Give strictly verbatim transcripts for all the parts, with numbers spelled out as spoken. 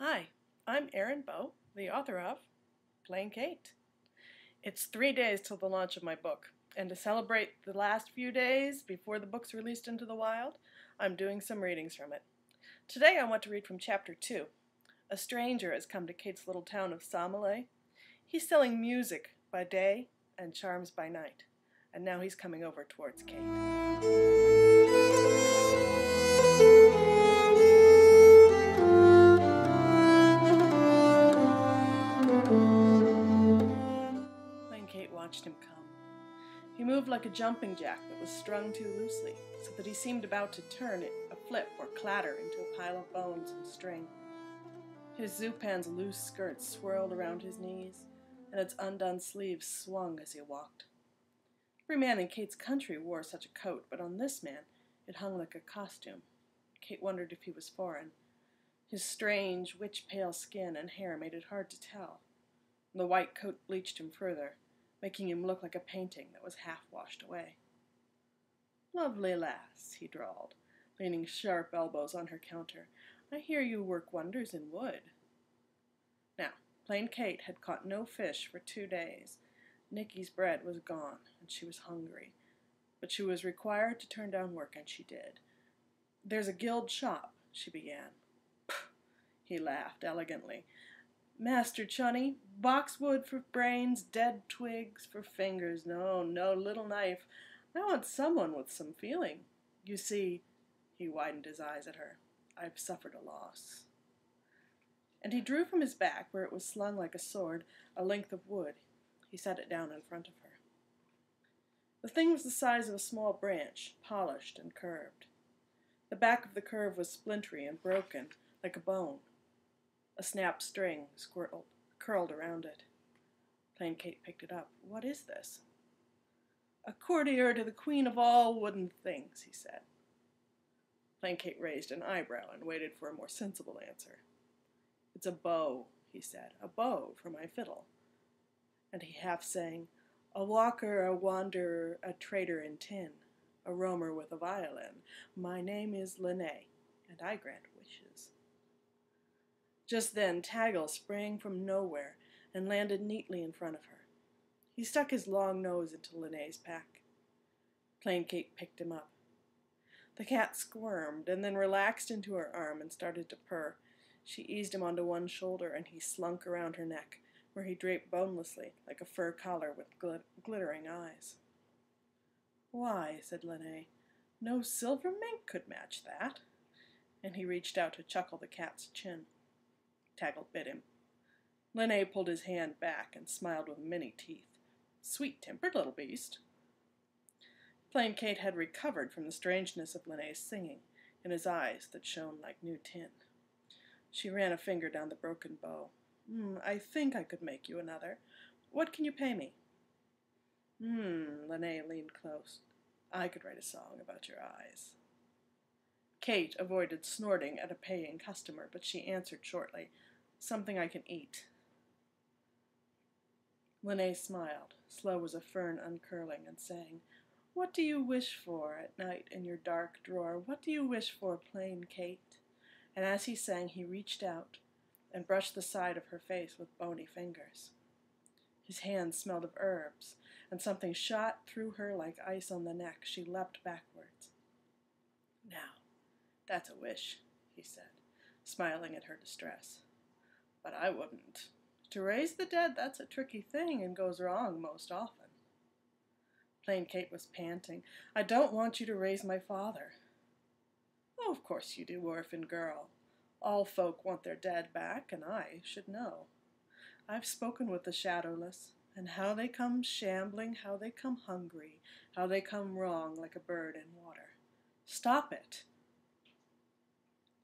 Hi, I'm Erin Bow, the author of Plain Kate. It's three days till the launch of my book, and to celebrate the last few days before the book's released into the wild, I'm doing some readings from it. Today I want to read from Chapter two. A stranger has come to Kate's little town of Samalay. He's selling music by day and charms by night, and now he's coming over towards Kate. Him come. He moved like a jumping jack that was strung too loosely, so that he seemed about to turn it a flip or clatter into a pile of bones and string. His Zupan's loose skirts swirled around his knees, and its undone sleeves swung as he walked. Every man in Kate's country wore such a coat, but on this man it hung like a costume. Kate wondered if he was foreign. His strange, witch-pale skin and hair made it hard to tell, and the white coat bleached him further, making him look like a painting that was half washed away. "Lovely lass," he drawled, leaning sharp elbows on her counter, "I hear you work wonders in wood." Now, Plain Kate had caught no fish for two days. Nicky's bread was gone, and she was hungry, but she was required to turn down work, and she did. "There's a guild shop," she began. "Pff," he laughed elegantly. "Master Chunny, boxwood for brains, dead twigs for fingers. No, no, little knife. I want someone with some feeling. You see," he widened his eyes at her, "I've suffered a loss." And he drew from his back, where it was slung like a sword, a length of wood. He set it down in front of her. The thing was the size of a small branch, polished and curved. The back of the curve was splintery and broken, like a bone. A snap string squirtled, curled around it. Plain Kate picked it up. "What is this?" "A courtier to the queen of all wooden things," he said. Plain Kate raised an eyebrow and waited for a more sensible answer. "It's a bow," he said, "a bow for my fiddle." And he half sang, "A walker, a wanderer, a trader in tin, a roamer with a violin. My name is Linay, and I grant wishes." Just then, Taggle sprang from nowhere and landed neatly in front of her. He stuck his long nose into Linay's pack. Plain Kate picked him up. The cat squirmed and then relaxed into her arm and started to purr. She eased him onto one shoulder, and he slunk around her neck, where he draped bonelessly like a fur collar with gl glittering eyes. "Why," said Linay, "no silver mink could match that." And he reached out to chuckle the cat's chin. Taggle bit him. Linay pulled his hand back and smiled with many teeth. "Sweet-tempered little beast." Plain Kate had recovered from the strangeness of Linay's singing and his eyes that shone like new tin. She ran a finger down the broken bow. Mm, "I think I could make you another. What can you pay me?" Hmm, Linay leaned close. "I could write a song about your eyes." Kate avoided snorting at a paying customer, but she answered shortly, "Something I can eat." Linay smiled, slow as a fern uncurling, and sang, "What do you wish for at night in your dark drawer? What do you wish for, Plain Kate?" And as he sang, he reached out and brushed the side of her face with bony fingers. His hand smelled of herbs, and something shot through her like ice on the neck. She leapt backwards. "Now, that's a wish," he said, smiling at her distress. "But I wouldn't. To raise the dead, that's a tricky thing and goes wrong most often." Plain Kate was panting. "I don't want you to raise my father." "Oh, of course you do, orphan girl. All folk want their dead back, and I should know. I've spoken with the shadowless, and how they come shambling, how they come hungry, how they come wrong like a bird in water. Stop it."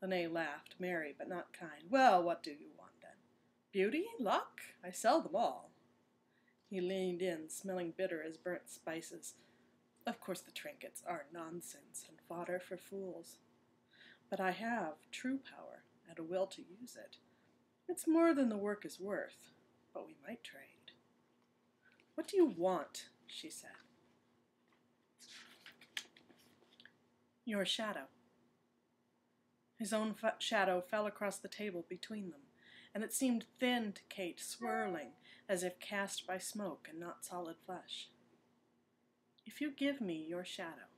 Linay laughed, merry but not kind. "Well, what do you want, then? Beauty? Luck? I sell them all." He leaned in, smelling bitter as burnt spices. "Of course the trinkets are nonsense and fodder for fools. But I have true power and a will to use it. It's more than the work is worth, but we might trade." "What do you want?" she said. "Your shadow." His own f shadow fell across the table between them, and it seemed thin to Kate, swirling, as if cast by smoke and not solid flesh. "If you give me your shadow,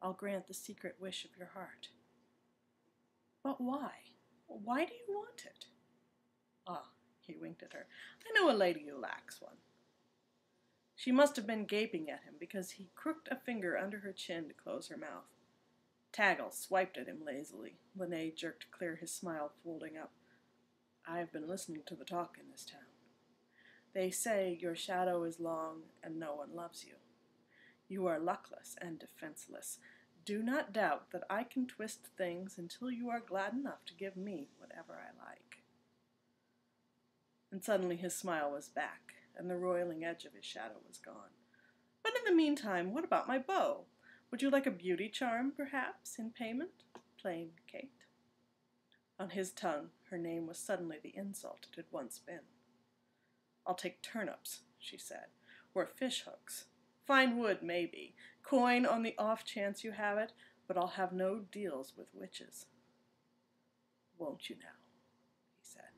I'll grant the secret wish of your heart." "But why? Why do you want it?" "Ah," he winked at her, "I know a lady who lacks one." She must have been gaping at him, because he crooked a finger under her chin to close her mouth. Taggle swiped at him lazily. Linay jerked clear, his smile folding up. "I've been listening to the talk in this town. They say your shadow is long and no one loves you. You are luckless and defenseless. Do not doubt that I can twist things until you are glad enough to give me whatever I like." And suddenly his smile was back, and the roiling edge of his shadow was gone. "But in the meantime, what about my bow? Would you like a beauty charm, perhaps, in payment? Plain Kate." On his tongue, her name was suddenly the insult it had once been. "I'll take turnips," she said, "or fish hooks. Fine wood, maybe. Coin on the off chance you have it, but I'll have no deals with witches." "Won't you now?" he said.